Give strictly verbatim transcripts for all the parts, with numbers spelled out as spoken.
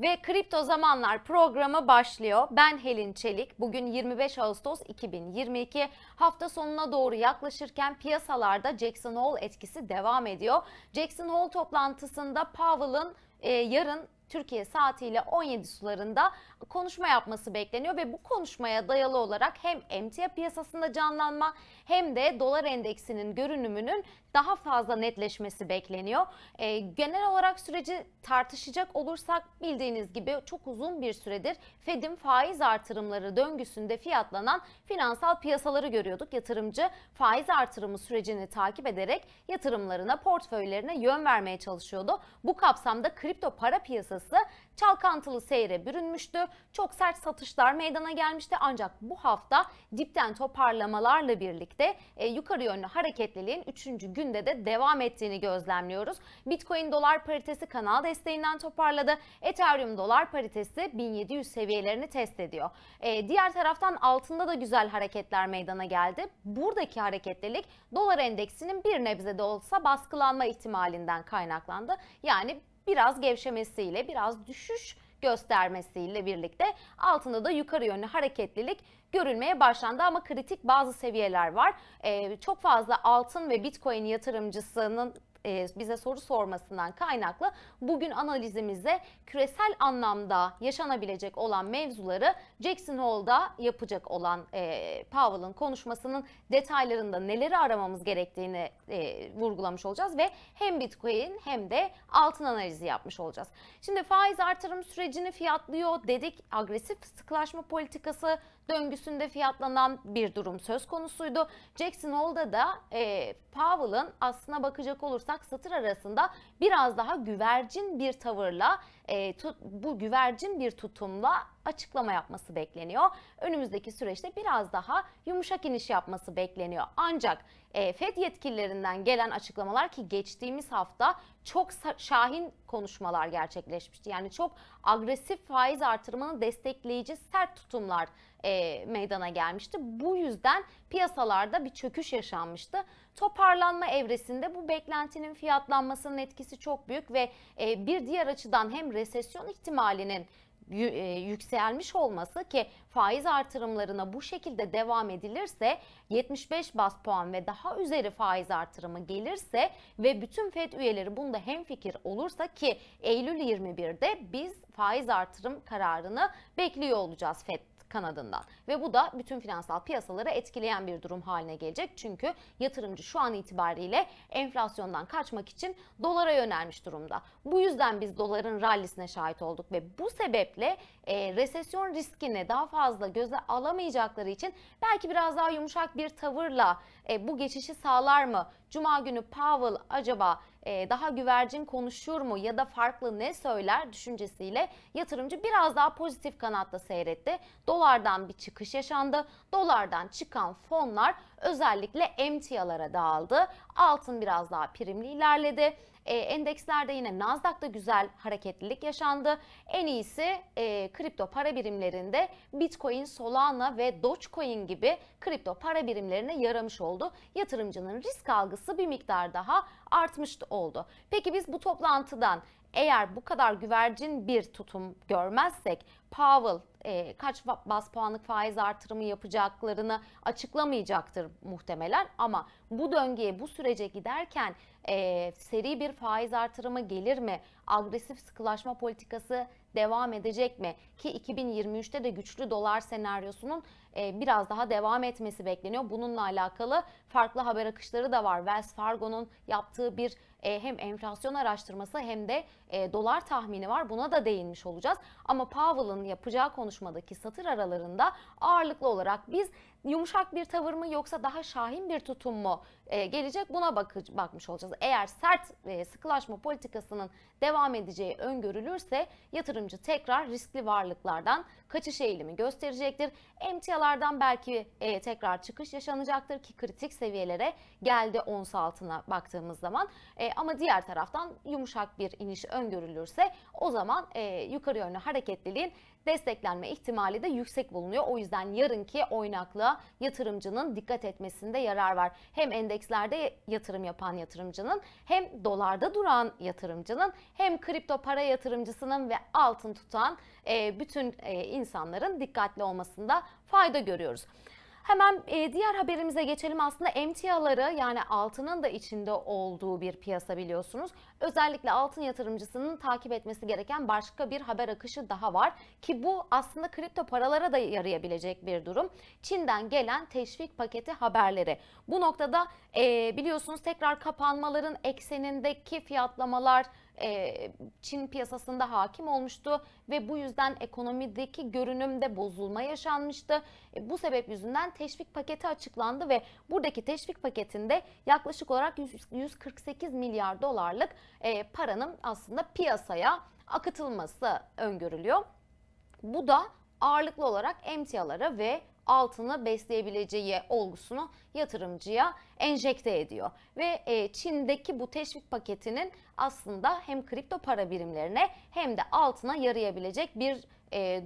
Ve Kripto Zamanlar programı başlıyor. Ben Helin Çelik. Bugün yirmi beş Ağustos iki bin yirmi iki. Hafta sonuna doğru yaklaşırken piyasalarda Jackson Hole etkisi devam ediyor. Jackson Hole toplantısında Powell'ın e, yarın Türkiye saatiyle on yedi sularında konuşma yapması bekleniyor ve bu konuşmaya dayalı olarak hem emtia piyasasında canlanma hem de dolar endeksinin görünümünün daha fazla netleşmesi bekleniyor. E, genel olarak süreci tartışacak olursak bildiğiniz gibi çok uzun bir süredir Fed'in faiz artırımları döngüsünde fiyatlanan finansal piyasaları görüyorduk. Yatırımcı faiz artırımı sürecini takip ederek yatırımlarına, portföylerine yön vermeye çalışıyordu. Bu kapsamda kripto para piyasası çalkantılı seyre bürünmüştü. Çok sert satışlar meydana gelmişti ancak bu hafta dipten toparlamalarla birlikte e, yukarı yönlü hareketliliğin üçüncü günde de devam ettiğini gözlemliyoruz. Bitcoin dolar paritesi kanal desteğinden toparladı. Ethereum dolar paritesi bin yedi yüz seviyelerini test ediyor. E, diğer taraftan altında da güzel hareketler meydana geldi. Buradaki hareketlilik dolar endeksinin bir nebze de olsa baskılanma ihtimalinden kaynaklandı. Yani biraz gevşemesiyle, biraz düşüş göstermesiyle birlikte altında da yukarı yönlü hareketlilik görülmeye başlandı ama kritik bazı seviyeler var. Ee, çok fazla altın ve Bitcoin yatırımcısının bize soru sormasından kaynaklı bugün analizimize küresel anlamda yaşanabilecek olan mevzuları Jackson Hole'da yapacak olan e, Powell'ın konuşmasının detaylarında neleri aramamız gerektiğini e, vurgulamış olacağız ve hem Bitcoin hem de altın analizi yapmış olacağız. Şimdi faiz artırım sürecini fiyatlıyor dedik. Agresif sıklaşma politikası döngüsünde fiyatlanan bir durum söz konusuydu. Jackson Hole'da da e, Powell'ın aslına bakacak olursak satır arasında biraz daha güvercin bir tavırla, e, tut, bu güvercin bir tutumla açıklama yapması bekleniyor. Önümüzdeki süreçte biraz daha yumuşak iniş yapması bekleniyor. Ancak e, Fed yetkililerinden gelen açıklamalar ki geçtiğimiz hafta çok şahin konuşmalar gerçekleşmişti. Yani çok agresif faiz artırmanın destekleyici sert tutumlar e, meydana gelmişti. Bu yüzden piyasalarda bir çöküş yaşanmıştı. Toparlanma evresinde bu beklentinin fiyatlanmasının etkisi çok büyük ve e, bir diğer açıdan hem resesyon ihtimalinin yükselmiş olması ki faiz artırımlarına bu şekilde devam edilirse yetmiş beş baz puan ve daha üzeri faiz artırımı gelirse ve bütün Fed üyeleri bunda hemfikir olursa ki Eylül yirmi bir'de biz faiz artırım kararını bekliyor olacağız Fed kanadından ve bu da bütün finansal piyasaları etkileyen bir durum haline gelecek çünkü yatırımcı şu an itibariyle enflasyondan kaçmak için dolara yönelmiş durumda. Bu yüzden biz doların rallisine şahit olduk ve bu sebeple e, resesyon riskini daha fazla göze alamayacakları için belki biraz daha yumuşak bir tavırla e, bu geçişi sağlar mı? Cuma günü Powell acaba e, daha güvercin konuşur mu ya da farklı ne söyler düşüncesiyle yatırımcı biraz daha pozitif kanatta seyretti. Dolardan bir çıkış yaşandı. Dolardan çıkan fonlar özellikle emtialara dağıldı. Altın biraz daha primli ilerledi. E, endekslerde yine Nasdaq'ta güzel hareketlilik yaşandı. En iyisi e, kripto para birimlerinde Bitcoin, Solana ve Dogecoin gibi kripto para birimlerine yaramış oldu. Yatırımcının risk algısı bir miktar daha artmış oldu. Peki biz bu toplantıdan eğer bu kadar güvercin bir tutum görmezsek Powell e, kaç baz puanlık faiz artırımı yapacaklarını açıklamayacaktır muhtemelen ama bu döngüye bu sürece giderken e, seri bir faiz artırımı gelir mi? Agresif sıkılaşma politikası devam edecek mi? Ki iki bin yirmi üç'te de güçlü dolar senaryosunun e, biraz daha devam etmesi bekleniyor. Bununla alakalı farklı haber akışları da var. Wells Fargo'nun yaptığı bir e, hem enflasyon araştırması hem de e, dolar tahmini var. Buna da değinmiş olacağız. Ama Powell'ın yapacağı konuşmadaki satır aralarında ağırlıklı olarak biz yumuşak bir tavır mı yoksa daha şahin bir tutum mu e, gelecek buna bakıcı, bakmış olacağız. Eğer sert e, sıkılaşma politikasının devam edeceği öngörülürse yatırımcı tekrar riskli varlıklardan kaçış eğilimi gösterecektir. Emtialardan belki e, tekrar çıkış yaşanacaktır ki kritik seviyelere geldi ons altına baktığımız zaman. E, ama diğer taraftan yumuşak bir iniş öngörülürse o zaman e, yukarı yönlü hareketli desteklenme ihtimali de yüksek bulunuyor. O yüzden yarınki oynaklığa yatırımcının dikkat etmesinde yarar var. Hem endekslerde yatırım yapan yatırımcının, hem dolarda duran yatırımcının, hem kripto para yatırımcısının ve altın tutan bütün insanların dikkatli olmasında fayda görüyoruz. Hemen diğer haberimize geçelim. Aslında emtiaları, yani altının da içinde olduğu bir piyasa biliyorsunuz. Özellikle altın yatırımcısının takip etmesi gereken başka bir haber akışı daha var ki bu aslında kripto paralara da yarayabilecek bir durum. Çin'den gelen teşvik paketi haberleri. Bu noktada biliyorsunuz tekrar kapanmaların eksenindeki fiyatlamalar Çin piyasasında hakim olmuştu ve bu yüzden ekonomideki görünümde bozulma yaşanmıştı. Bu sebep yüzünden teşvik paketi açıklandı ve buradaki teşvik paketinde yaklaşık olarak yüz kırk sekiz milyar dolarlık paranın aslında piyasaya akıtılması öngörülüyor. Bu da ağırlıklı olarak emtiaları ve altını besleyebileceği olgusunu yatırımcıya enjekte ediyor. Ve Çin'deki bu teşvik paketinin aslında hem kripto para birimlerine hem de altına yarayabilecek bir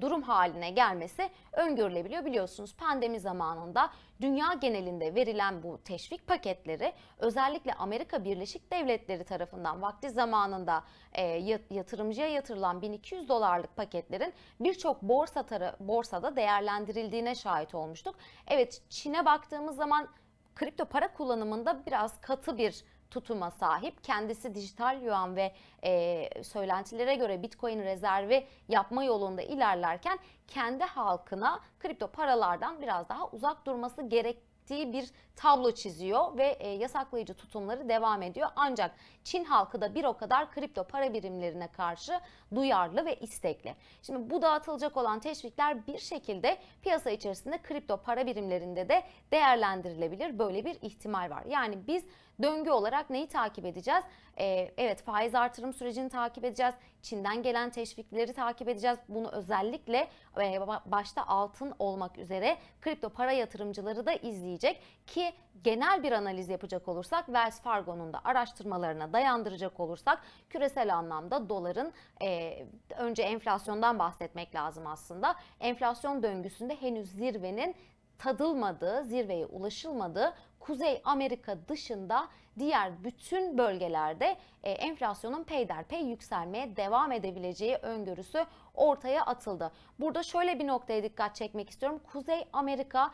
durum haline gelmesi öngörülebiliyor. Biliyorsunuz pandemi zamanında dünya genelinde verilen bu teşvik paketleri özellikle Amerika Birleşik Devletleri tarafından vakti zamanında yatırımcıya yatırılan bin iki yüz dolarlık paketlerin birçok borsa borsada değerlendirildiğine şahit olmuştuk. Evet, Çin'e baktığımız zaman kripto para kullanımında biraz katı bir tutuma sahip. Kendisi dijital yuan ve e, söylentilere göre Bitcoin rezervi yapma yolunda ilerlerken kendi halkına kripto paralardan biraz daha uzak durması gerektiği bir tablo çiziyor ve e, yasaklayıcı tutumları devam ediyor. Ancak Çin halkı da bir o kadar kripto para birimlerine karşı duyarlı ve istekli. Şimdi bu dağıtılacak olan teşvikler bir şekilde piyasa içerisinde kripto para birimlerinde de değerlendirilebilir. Böyle bir ihtimal var. Yani biz döngü olarak neyi takip edeceğiz? Ee, evet, faiz artırım sürecini takip edeceğiz. Çin'den gelen teşvikleri takip edeceğiz. Bunu özellikle e, başta altın olmak üzere kripto para yatırımcıları da izleyecek ki genel bir analiz yapacak olursak, Wells Fargo'nun da araştırmalarına dayandıracak olursak küresel anlamda doların e, önce enflasyondan bahsetmek lazım aslında. Enflasyon döngüsünde henüz zirvenin tadılmadığı, zirveye ulaşılmadığı Kuzey Amerika dışında diğer bütün bölgelerde enflasyonun peyderpey yükselmeye devam edebileceği öngörüsü ortaya atıldı. Burada şöyle bir noktaya dikkat çekmek istiyorum. Kuzey Amerika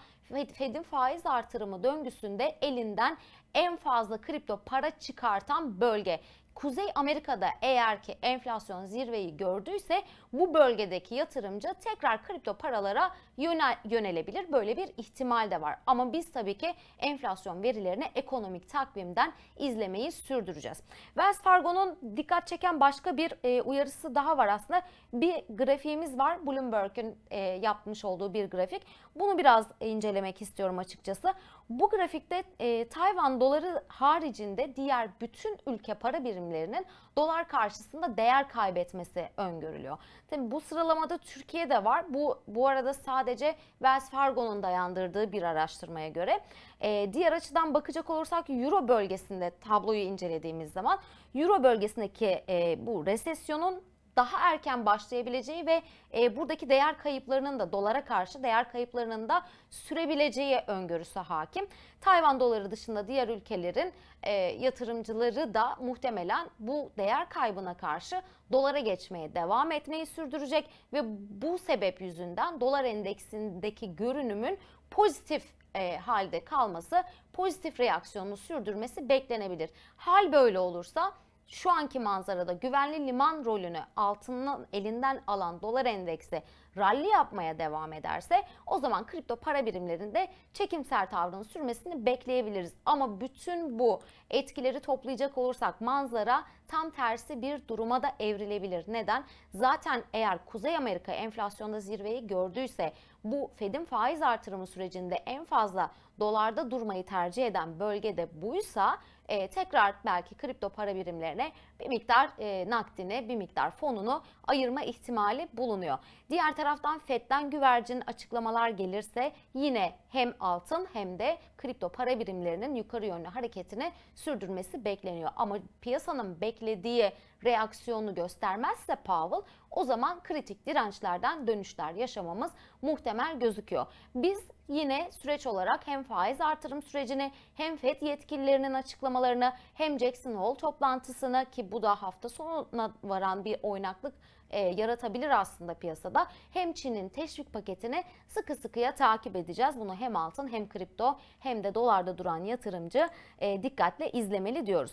Fed'in faiz artırımı döngüsünde elinden en fazla kripto para çıkartan bölge. Kuzey Amerika'da eğer ki enflasyon zirveyi gördüyse bu bölgedeki yatırımcı tekrar kripto paralara yönel, yönelebilir. Böyle bir ihtimal de var. Ama biz tabii ki enflasyon verilerini ekonomik takvimden izlemeyi sürdüreceğiz. Wells Fargo'nun dikkat çeken başka bir e, uyarısı daha var aslında. Bir grafiğimiz var. Bloomberg'ün e, yapmış olduğu bir grafik. Bunu biraz incelemek istiyorum açıkçası. Bu grafikte e, Tayvan doları haricinde diğer bütün ülke para birimlerinin dolar karşısında değer kaybetmesi öngörülüyor. Tabii bu sıralamada Türkiye de var. Bu bu arada sadece Wells Fargo'nun dayandırdığı bir araştırmaya göre. E, diğer açıdan bakacak olursak Euro bölgesinde tabloyu incelediğimiz zaman Euro bölgesindeki e, bu resesyonun daha erken başlayabileceği ve e, buradaki değer kayıplarının da dolara karşı değer kayıplarının da sürebileceği öngörüsü hakim. Tayvan doları dışında diğer ülkelerin e, yatırımcıları da muhtemelen bu değer kaybına karşı dolara geçmeye devam etmeyi sürdürecek ve bu sebep yüzünden dolar endeksindeki görünümün pozitif E, halde kalması, pozitif reaksiyonunu sürdürmesi beklenebilir. Hal böyle olursa şu anki manzarada güvenli liman rolünü altının elinden alan dolar endeksi ralli yapmaya devam ederse o zaman kripto para birimlerinde çekimser tavrını sürmesini bekleyebiliriz. Ama bütün bu etkileri toplayacak olursak manzara tam tersi bir duruma da evrilebilir. Neden? Zaten eğer Kuzey Amerika enflasyonda zirveyi gördüyse bu Fed'in faiz artırımı sürecinde en fazla dolarda durmayı tercih eden bölgede buysa e, tekrar belki kripto para birimlerine bir miktar e, nakdini, bir miktar fonunu ayırma ihtimali bulunuyor. Diğer taraftan Fed'den güvercin açıklamalar gelirse yine hem altın hem de kripto para birimlerinin yukarı yönlü hareketini sürdürmesi bekleniyor. Ama piyasanın beklediği reaksiyonu göstermezse Powell, o zaman kritik dirençlerden dönüşler yaşamamız muhtemel gözüküyor. Biz yine süreç olarak hem faiz artırım sürecini, hem Fed yetkililerinin açıklamalarını, hem Jackson Hole toplantısını, ki bu da hafta sonuna varan bir oynaklık e, yaratabilir aslında piyasada, hem Çin'in teşvik paketini sıkı sıkıya takip edeceğiz. Bunu hem altın hem kripto hem de dolarda duran yatırımcı e, dikkatle izlemeli diyoruz.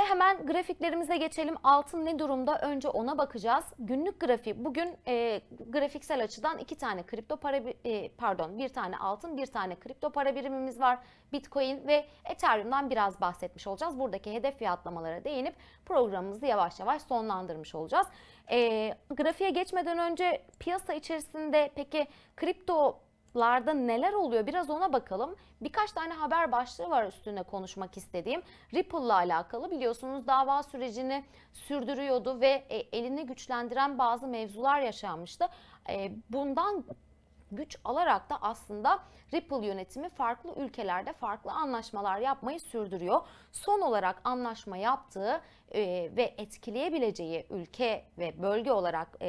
Ve hemen grafiklerimize geçelim. Altın ne durumda? Önce ona bakacağız. Günlük grafik. Bugün e, grafiksel açıdan iki tane kripto para e, pardon bir tane altın, bir tane kripto para birimimiz var. Bitcoin ve Ethereum'dan biraz bahsetmiş olacağız. Buradaki hedef fiyatlamalara değinip programımızı yavaş yavaş sonlandırmış olacağız. E, grafiğe geçmeden önce piyasa içerisinde peki kripto larda neler oluyor? Biraz ona bakalım. Birkaç tane haber başlığı var üstüne konuşmak istediğim. Ripple'la alakalı biliyorsunuz dava sürecini sürdürüyordu ve elini güçlendiren bazı mevzular yaşanmıştı. Bundan güç alarak da aslında Ripple yönetimi farklı ülkelerde farklı anlaşmalar yapmayı sürdürüyor. Son olarak anlaşma yaptığı e, ve etkileyebileceği ülke ve bölge olarak e,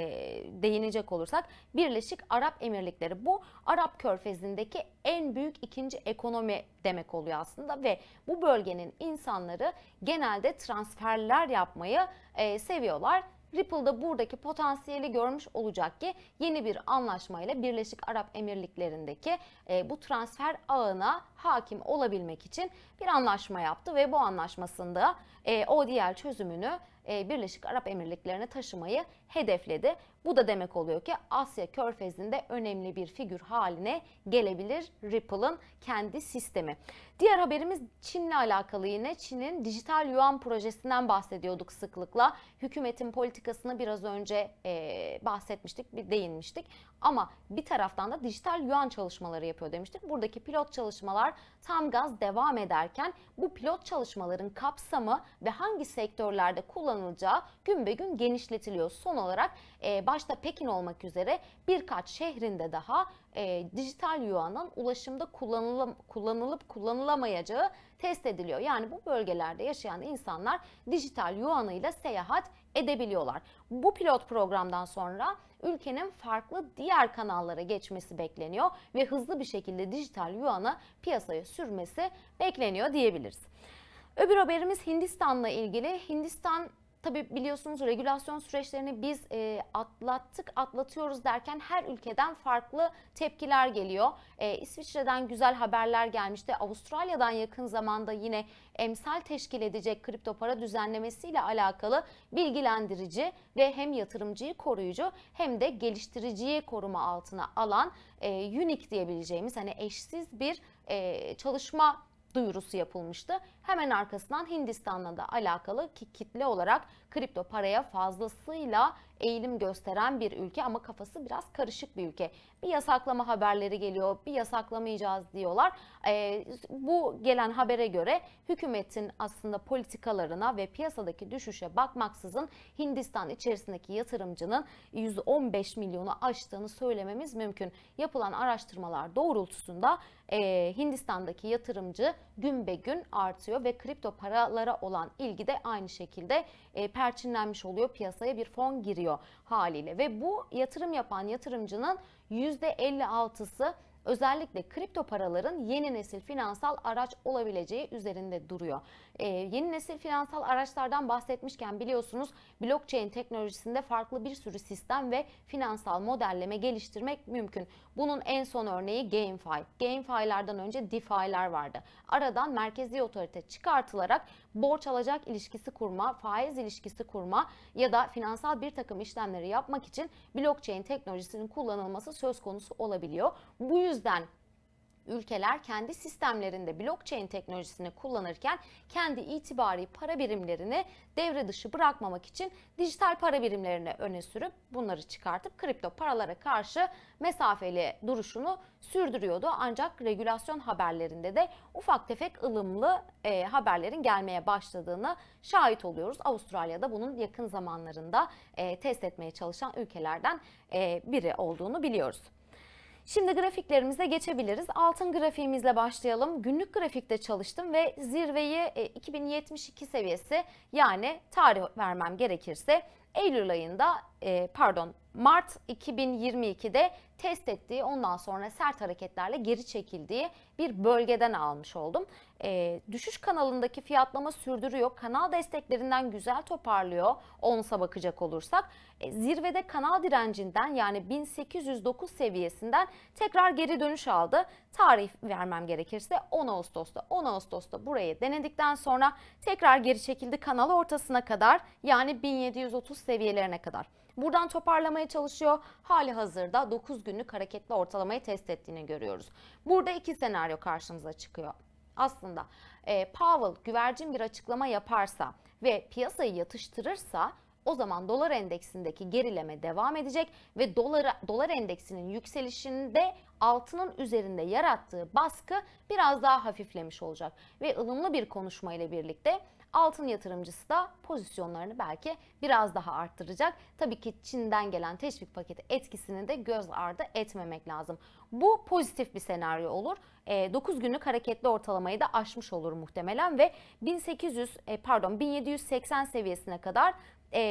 değinecek olursak Birleşik Arap Emirlikleri, bu Arap Körfezi'ndeki en büyük ikinci ekonomi demek oluyor aslında ve bu bölgenin insanları genelde transferler yapmayı e, seviyorlar. Ripple'da buradaki potansiyeli görmüş olacak ki yeni bir anlaşmayla Birleşik Arap Emirlikleri'ndeki e, bu transfer ağına hakim olabilmek için bir anlaşma yaptı ve bu anlaşmasında e, O D L çözümünü e, Birleşik Arap Emirlikleri'ne taşımayı hedefledi. Bu da demek oluyor ki Asya Körfezi'nde önemli bir figür haline gelebilir Ripple'ın kendi sistemi. Diğer haberimiz Çin'le alakalı yine. Çin'in dijital yuan projesinden bahsediyorduk sıklıkla. Hükümetin politikasını biraz önce e, bahsetmiştik, bir değinmiştik. Ama bir taraftan da dijital yuan çalışmaları yapıyor demiştik. Buradaki pilot çalışmalar tam gaz devam ederken bu pilot çalışmaların kapsamı ve hangi sektörlerde kullanılacağı gün be gün genişletiliyor. Son olarak e, başta Pekin olmak üzere birkaç şehrinde daha e, dijital yuanın ulaşımda kullanılıp, kullanılıp kullanılamayacağı test ediliyor. Yani bu bölgelerde yaşayan insanlar dijital yuanıyla seyahat edebiliyorlar. Bu pilot programdan sonra ülkenin farklı diğer kanallara geçmesi bekleniyor ve hızlı bir şekilde dijital yuanı piyasaya sürmesi bekleniyor diyebiliriz. Öbür haberimiz Hindistan'la ilgili. Hindistan tabi biliyorsunuz regülasyon süreçlerini biz e, atlattık, atlatıyoruz derken her ülkeden farklı tepkiler geliyor. E, İsviçre'den güzel haberler gelmişti. Avustralya'dan yakın zamanda yine emsal teşkil edecek kripto para düzenlemesiyle alakalı bilgilendirici ve hem yatırımcıyı koruyucu hem de geliştiriciyi koruma altına alan e, unique diyebileceğimiz hani eşsiz bir e, çalışma duyurusu yapılmıştı. Hemen arkasından Hindistan'la da alakalı ki kitle olarak kripto paraya fazlasıyla eğilim gösteren bir ülke ama kafası biraz karışık bir ülke. Bir yasaklama haberleri geliyor, bir yasaklamayacağız diyorlar. Ee, bu gelen habere göre hükümetin aslında politikalarına ve piyasadaki düşüşe bakmaksızın Hindistan içerisindeki yatırımcının yüz on beş milyonu aştığını söylememiz mümkün. Yapılan araştırmalar doğrultusunda e, Hindistan'daki yatırımcı gün be gün artıyor ve kripto paralara olan ilgi de aynı şekilde e, perçinlenmiş oluyor. Piyasaya bir fon giriyor haliyle ve bu yatırım yapan yatırımcının yüzde elli altısı özellikle kripto paraların yeni nesil finansal araç olabileceği üzerinde duruyor. Ee, yeni nesil finansal araçlardan bahsetmişken biliyorsunuz blockchain teknolojisinde farklı bir sürü sistem ve finansal modelleme geliştirmek mümkün. Bunun en son örneği GameFi. GameFi'lardan önce DeFi'lar vardı. Aradan merkezi otorite çıkartılarak borç alacak ilişkisi kurma, faiz ilişkisi kurma ya da finansal bir takım işlemleri yapmak için blockchain teknolojisinin kullanılması söz konusu olabiliyor. Bu yüzden ülkeler kendi sistemlerinde blockchain teknolojisini kullanırken kendi itibari para birimlerini devre dışı bırakmamak için dijital para birimlerini öne sürüp bunları çıkartıp kripto paralara karşı mesafeli duruşunu sürdürüyordu. Ancak regülasyon haberlerinde de ufak tefek ılımlı e, haberlerin gelmeye başladığını şahit oluyoruz. Avustralya'da bunun yakın zamanlarında e, test etmeye çalışan ülkelerden e, biri olduğunu biliyoruz. Şimdi grafiklerimize geçebiliriz. Altın grafiğimizle başlayalım. Günlük grafikte çalıştım ve zirveyi iki bin yetmiş iki seviyesi, yani tarih vermem gerekirse Eylül ayında pardon Mart iki bin yirmi iki'de test ettiği, ondan sonra sert hareketlerle geri çekildiği bir bölgeden almış oldum. E, düşüş kanalındaki fiyatlama sürdürüyor. Kanal desteklerinden güzel toparlıyor. onsa bakacak olursak. E, zirvede kanal direncinden, yani bin sekiz yüz dokuz seviyesinden tekrar geri dönüş aldı. Tarih vermem gerekirse on Ağustos'ta on Ağustos'ta burayı denedikten sonra tekrar geri çekildi kanal ortasına kadar, yani bin yedi yüz otuz seviyelerine kadar. Buradan toparlamaya çalışıyor. Hali hazırda dokuz günlük hareketli ortalamayı test ettiğini görüyoruz. Burada iki senaryo karşımıza çıkıyor. Aslında e, Powell güvercin bir açıklama yaparsa ve piyasayı yatıştırırsa, o zaman dolar endeksindeki gerileme devam edecek ve dolara, dolar endeksinin yükselişinde altının üzerinde yarattığı baskı biraz daha hafiflemiş olacak. Ve ılımlı bir konuşma ile birlikte altın yatırımcısı da pozisyonlarını belki biraz daha arttıracak. Tabii ki Çin'den gelen teşvik paketi etkisini de göz ardı etmemek lazım. Bu pozitif bir senaryo olur. dokuz günlük hareketli ortalamayı da aşmış olur muhtemelen ve bin sekiz yüz pardon bin yedi yüz seksen seviyesine kadar e,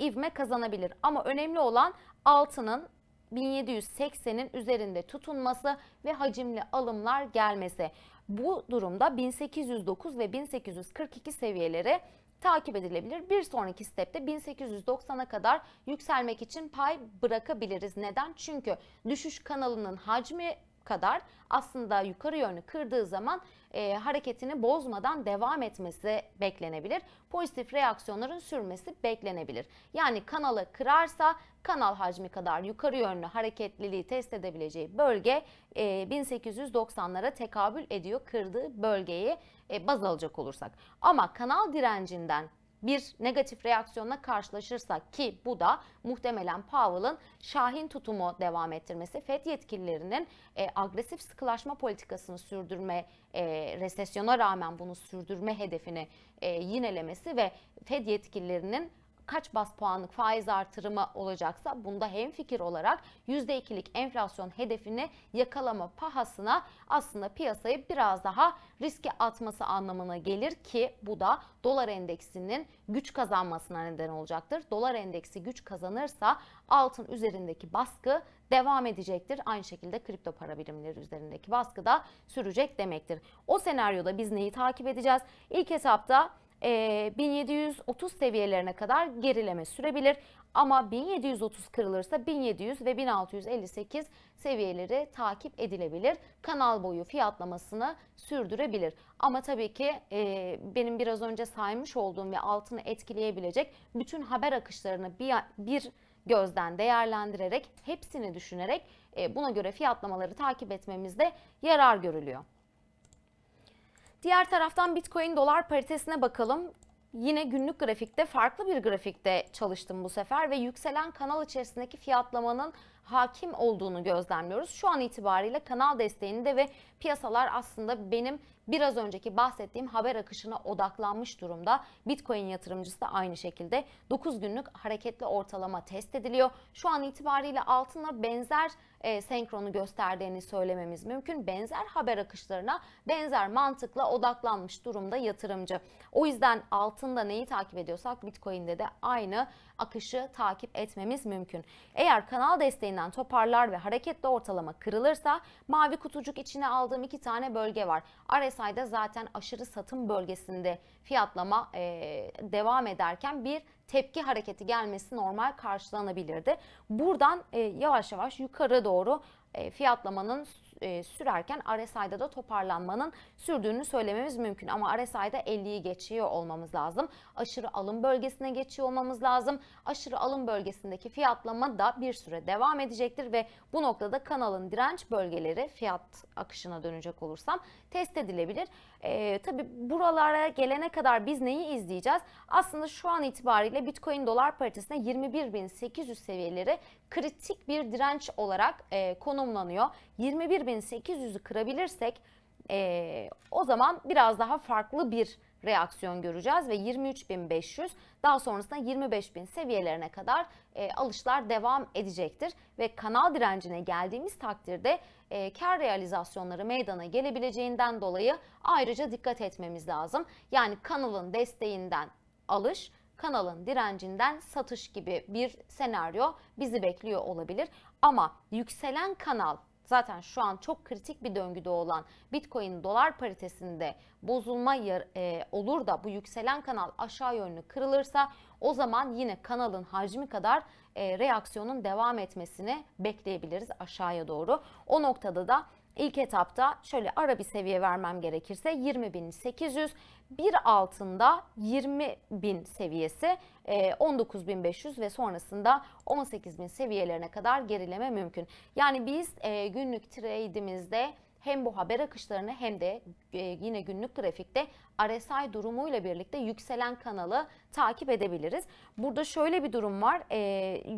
ivme kazanabilir. Ama önemli olan altının bin yedi yüz seksen'in üzerinde tutunması ve hacimli alımlar gelmesi. Bu durumda bin sekiz yüz dokuz ve bin sekiz yüz kırk iki seviyeleri takip edilebilir. Bir sonraki stepte bin sekiz yüz doksan'a kadar yükselmek için pay bırakabiliriz. Neden? Çünkü düşüş kanalının hacmi kadar aslında yukarı yönlü kırdığı zaman e, hareketini bozmadan devam etmesi beklenebilir. Pozitif reaksiyonların sürmesi beklenebilir. Yani kanalı kırarsa kanal hacmi kadar yukarı yönlü hareketliliği test edebileceği bölge e, bin sekiz yüz doksan'lara tekabül ediyor, kırdığı bölgeyi e, baz alacak olursak. Ama kanal direncinden bir negatif reaksiyonla karşılaşırsak, ki bu da muhtemelen Powell'ın şahin tutumu devam ettirmesi, Fed yetkililerinin e, agresif sıkılaşma politikasını sürdürme, e, resesyona rağmen bunu sürdürme hedefini e, yinelemesi ve Fed yetkililerinin kaç baz puanlık faiz artırımı olacaksa bunda hemfikir olarak yüzde iki'lik enflasyon hedefini yakalama pahasına aslında piyasayı biraz daha riske atması anlamına gelir, ki bu da dolar endeksinin güç kazanmasına neden olacaktır. Dolar endeksi güç kazanırsa altın üzerindeki baskı devam edecektir. Aynı şekilde kripto para birimleri üzerindeki baskı da sürecek demektir. O senaryoda biz neyi takip edeceğiz? İlk etapta E, bin yedi yüz otuz seviyelerine kadar gerileme sürebilir ama bin yedi yüz otuz kırılırsa bin yedi yüz ve bin altı yüz elli sekiz seviyeleri takip edilebilir. Kanal boyu fiyatlamasını sürdürebilir. Ama tabii ki e, benim biraz önce saymış olduğum ve altını etkileyebilecek bütün haber akışlarını bir, bir gözden değerlendirerek, hepsini düşünerek e, buna göre fiyatlamaları takip etmemizde yarar görülüyor. Diğer taraftan Bitcoin dolar paritesine bakalım. Yine günlük grafikte, farklı bir grafikte çalıştım bu sefer ve yükselen kanal içerisindeki fiyatlamanın hakim olduğunu gözlemliyoruz. Şu an itibariyle kanal desteğinde ve piyasalar aslında benim biraz önceki bahsettiğim haber akışına odaklanmış durumda. Bitcoin yatırımcısı da aynı şekilde dokuz günlük hareketli ortalama test ediliyor. Şu an itibariyle altına benzer e, senkronu gösterdiğini söylememiz mümkün. Benzer haber akışlarına benzer mantıkla odaklanmış durumda yatırımcı. O yüzden altında neyi takip ediyorsak Bitcoin'de de aynı akışı takip etmemiz mümkün. Eğer kanal desteğinden toparlar ve hareketli ortalama kırılırsa, mavi kutucuk içine aldığım iki tane bölge var. R S I'da zaten aşırı satım bölgesinde fiyatlama e, devam ederken bir tepki hareketi gelmesi normal karşılanabilirdi. Buradan e, yavaş yavaş yukarı doğru e, fiyatlamanın sürerken R S I'da da toparlanmanın sürdüğünü söylememiz mümkün. Ama R S I'da elliyi geçiyor olmamız lazım. Aşırı alım bölgesine geçiyor olmamız lazım. Aşırı alım bölgesindeki fiyatlama da bir süre devam edecektir ve bu noktada kanalın direnç bölgeleri, fiyat akışına dönecek olursam, test edilebilir. Ee, tabii buralara gelene kadar biz neyi izleyeceğiz? Aslında şu an itibariyle Bitcoin dolar paritesine yirmi bir bin sekiz yüz seviyeleri kritik bir direnç olarak e, konumlanıyor. yirmi bir bin sekiz yüzü kırabilirsek e, o zaman biraz daha farklı bir reaksiyon göreceğiz ve yirmi üç bin beş yüz, daha sonrasında yirmi beş bin seviyelerine kadar e, alışlar devam edecektir ve kanal direncine geldiğimiz takdirde e, kar realizasyonları meydana gelebileceğinden dolayı ayrıca dikkat etmemiz lazım. Yani kanalın desteğinden alış, kanalın direncinden satış gibi bir senaryo bizi bekliyor olabilir. Ama yükselen kanal, zaten şu an çok kritik bir döngüde olan Bitcoin dolar paritesinde bozulma olur da bu yükselen kanal aşağı yönlü kırılırsa, o zaman yine kanalın hacmi kadar reaksiyonun devam etmesini bekleyebiliriz aşağıya doğru. O noktada da ilk etapta şöyle ara bir seviye vermem gerekirse yirmi bin sekiz yüz, bir altında yirmi bin seviyesi, on dokuz bin beş yüz ve sonrasında on sekiz bin seviyelerine kadar gerileme mümkün. Yani biz günlük trade'imizde hem bu haber akışlarını hem de yine günlük grafikte R S I durumuyla birlikte yükselen kanalı takip edebiliriz. Burada şöyle bir durum var,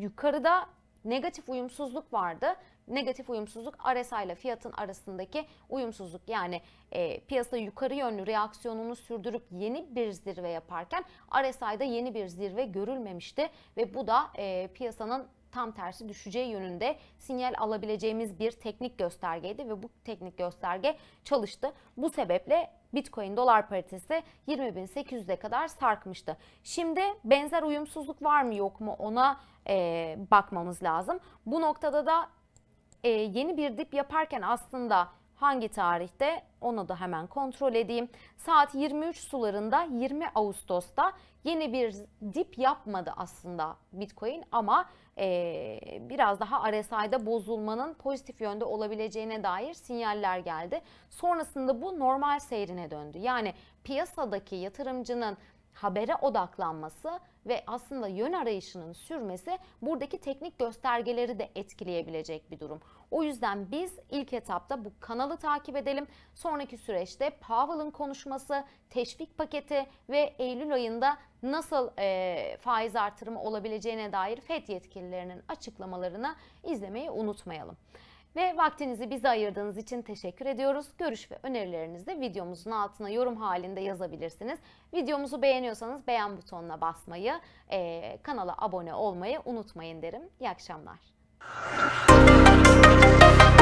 yukarıda negatif uyumsuzluk vardı. Negatif uyumsuzluk R S I ile fiyatın arasındaki uyumsuzluk, yani e, piyasa yukarı yönlü reaksiyonunu sürdürüp yeni bir zirve yaparken R S I'da yeni bir zirve görülmemişti ve bu da e, piyasanın tam tersi düşeceği yönünde sinyal alabileceğimiz bir teknik göstergeydi ve bu teknik gösterge çalıştı. Bu sebeple Bitcoin dolar paritesi yirmi bin sekiz yüze kadar sarkmıştı. Şimdi benzer uyumsuzluk var mı yok mu ona e, bakmamız lazım. Bu noktada da Ee, yeni bir dip yaparken aslında hangi tarihte, onu da hemen kontrol edeyim. Saat yirmi üç sularında yirmi Ağustos'ta yeni bir dip yapmadı aslında Bitcoin ama e, biraz daha R S I'da bozulmanın pozitif yönde olabileceğine dair sinyaller geldi. Sonrasında bu normal seyrine döndü. Yani piyasadaki yatırımcının habere odaklanması ve aslında yön arayışının sürmesi buradaki teknik göstergeleri de etkileyebilecek bir durum. O yüzden biz ilk etapta bu kanalı takip edelim. Sonraki süreçte Powell'ın konuşması, teşvik paketi ve Eylül ayında nasıl e, faiz artırımı olabileceğine dair Fed yetkililerinin açıklamalarını izlemeyi unutmayalım. Ve vaktinizi bize ayırdığınız için teşekkür ediyoruz. Görüş ve önerilerinizi de videomuzun altına yorum halinde yazabilirsiniz. Videomuzu beğeniyorsanız beğen butonuna basmayı, e, kanala abone olmayı unutmayın derim. İyi akşamlar.